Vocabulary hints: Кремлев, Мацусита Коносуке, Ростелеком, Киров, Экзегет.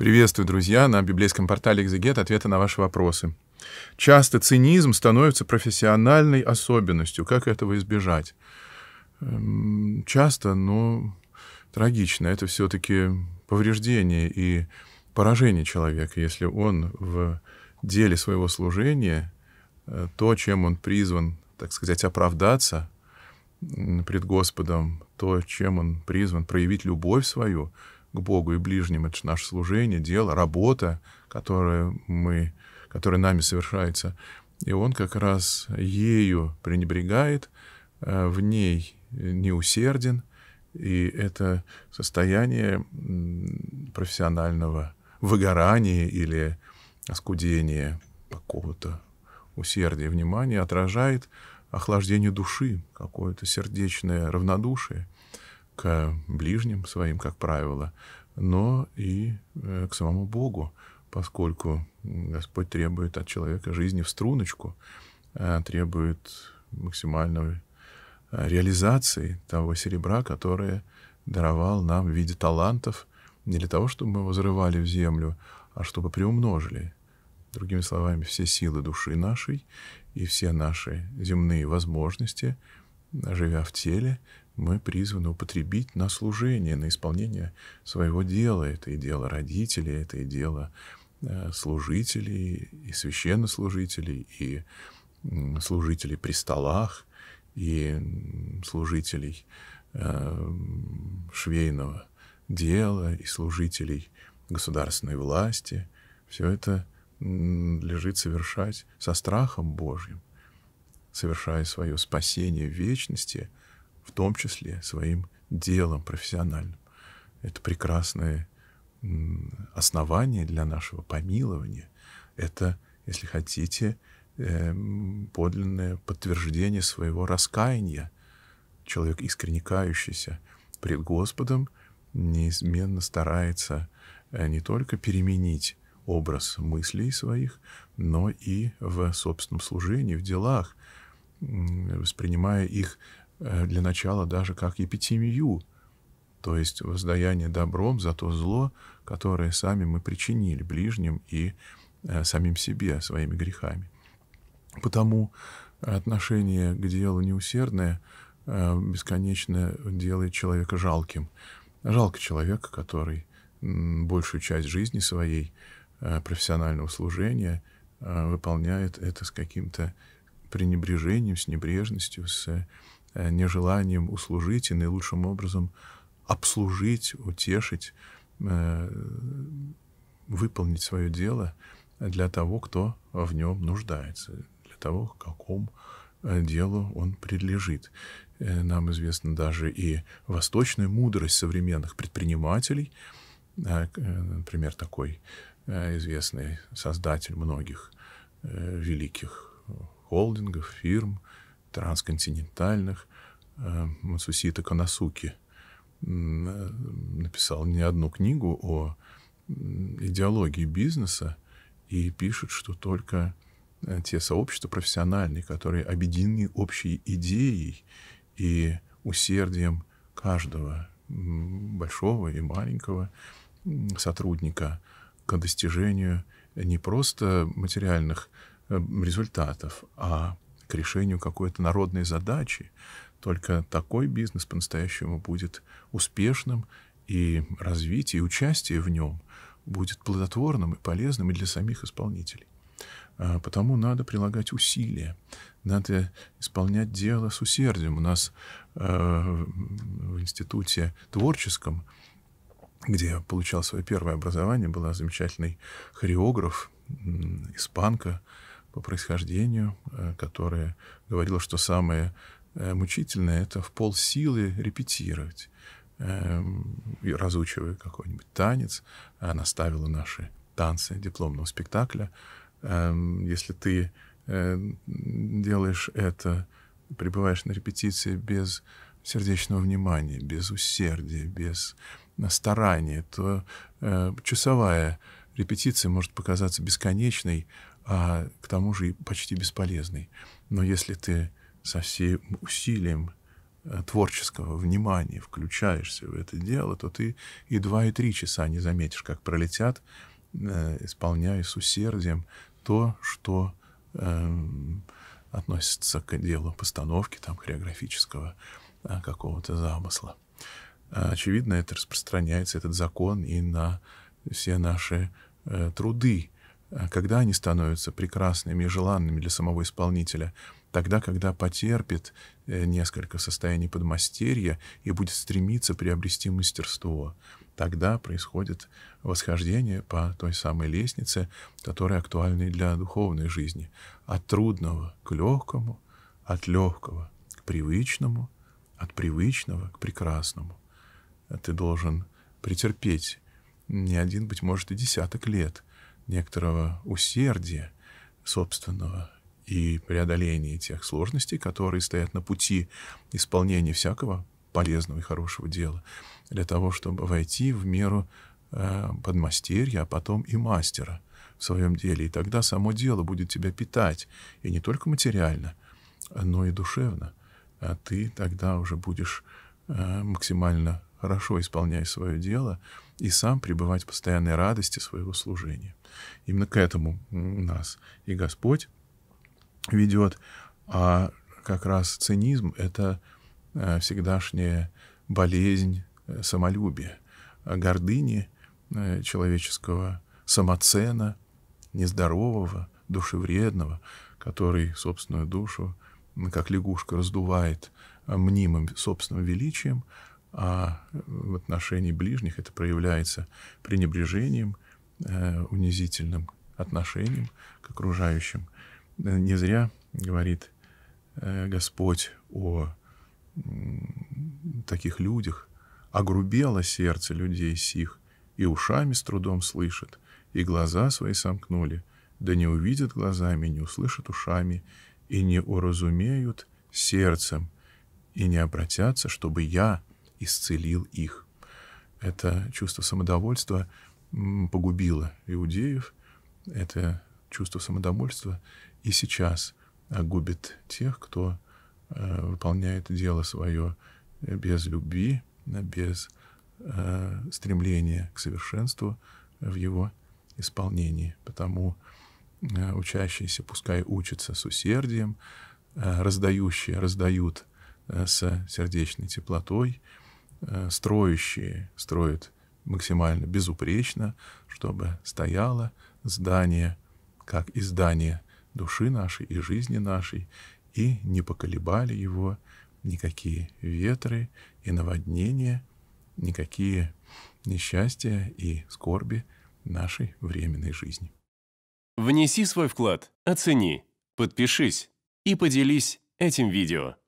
Приветствую, друзья, на библейском портале «Экзегет» ответы на ваши вопросы. Часто цинизм становится профессиональной особенностью. Как этого избежать? Часто, но трагично. Это все-таки повреждение и поражение человека, если он в деле своего служения, то, чем он призван, так сказать, оправдаться пред Господом, то, чем он призван проявить любовь свою к Богу и ближним, это же наше служение, дело, работа, которая нами совершается. И он как раз ею пренебрегает, в ней неусерден, и это состояние профессионального выгорания или оскудения какого-то усердия и внимания отражает охлаждение души, какое-то сердечное равнодушие к ближним своим, как правило, но и к самому Богу, поскольку Господь требует от человека жизни в струночку, требует максимальной реализации того серебра, которое даровал нам в виде талантов, не для того, чтобы мы его зарывали в землю, а чтобы приумножили. Другими словами, все силы души нашей и все наши земные возможности, живя в теле, мы призваны употребить на служение, на исполнение своего дела. Это и дело родителей, это и дело служителей, и священнослужителей, и служителей при столах, и служителей швейного дела, и служителей государственной власти. Все это лежит совершать со страхом Божьим, совершая свое спасение в вечности, в том числе своим делом профессиональным. Это прекрасное основание для нашего помилования. Это, если хотите, подлинное подтверждение своего раскаяния. Человек, искренне кающийся пред Господом, неизменно старается не только переменить образ мыслей своих, но и в собственном служении, в делах, воспринимая их для начала даже как епитимию, то есть воздаяние добром за то зло, которое сами мы причинили ближним и самим себе, своими грехами. Потому отношение к делу неусердное бесконечно делает человека жалким. Жалко человека, который большую часть жизни своей профессионального служения выполняет это с каким-то пренебрежением, с небрежностью, с нежеланием услужить и наилучшим образом обслужить, утешить, выполнить свое дело для того, кто в нем нуждается, для того, к какому делу он принадлежит. Нам известна даже и восточная мудрость современных предпринимателей, например, такой известный создатель многих великих холдингов, фирм, трансконтинентальных, Мацусита Коносуки написал не одну книгу о идеологии бизнеса и пишет, что только те сообщества профессиональные, которые объединены общей идеей и усердием каждого большого и маленького сотрудника к достижению не просто материальных результатов, а к решению какой-то народной задачи. Только такой бизнес по-настоящему будет успешным, и развитие, и участие в нем будет плодотворным и полезным и для самих исполнителей. Потому надо прилагать усилия, надо исполнять дело с усердием. У нас в институте творческом, где я получал свое первое образование, была замечательный хореограф, испанка по происхождению, которая говорила, что самое мучительное — это в полсилы репетировать. Разучивая какой-нибудь танец, она ставила наши танцы дипломного спектакля. Если ты делаешь это, пребываешь на репетиции без сердечного внимания, без усердия, без старания, то часовая репетиция может показаться бесконечной, а к тому же и почти бесполезной. Но если ты со всем усилием творческого внимания включаешься в это дело, то ты и 2, и 3 часа не заметишь, как пролетят, исполняя с усердием то, что относится к делу постановки, там, хореографического какого-то замысла. Очевидно, это распространяется, этот закон, и на все наши труды. Когда они становятся прекрасными и желанными для самого исполнителя? Тогда, когда потерпит несколько состояний подмастерья и будет стремиться приобрести мастерство. Тогда происходит восхождение по той самой лестнице, которая актуальна и для духовной жизни. От трудного к легкому, от легкого к привычному, от привычного к прекрасному. Ты должен претерпеть не один, быть может, и десяток лет некоторого усердия собственного и преодоления тех сложностей, которые стоят на пути исполнения всякого полезного и хорошего дела, для того, чтобы войти в меру подмастерья, а потом и мастера в своем деле. И тогда само дело будет тебя питать, и не только материально, но и душевно. А ты тогда уже будешь максимально хорошо исполняя свое дело и сам пребывать в постоянной радости своего служения. Именно к этому нас и Господь ведет. А как раз цинизм — это всегдашняя болезнь самолюбия, гордыни человеческого самоцена, нездорового, душевредного, который собственную душу, как лягушка, раздувает мнимым собственным величием, а в отношении ближних это проявляется пренебрежением, унизительным отношением к окружающим. Не зря говорит Господь о таких людях: «Огрубело сердце людей сих, и ушами с трудом слышит, и глаза свои сомкнули, да не увидят глазами, не услышат ушами, и не уразумеют сердцем, и не обратятся, чтобы я исцелил их». Это чувство самодовольства погубило иудеев. Это чувство самодовольства и сейчас губит тех, кто выполняет дело свое без любви, без стремления к совершенству в его исполнении. Потому учащиеся пускай учатся с усердием, раздающие раздают с сердечной теплотой, строящие строят максимально безупречно, чтобы стояло здание, как и здание души нашей и жизни нашей, и не поколебали его никакие ветры и наводнения, никакие несчастья и скорби нашей временной жизни. Внеси свой вклад, оцени, подпишись и поделись этим видео.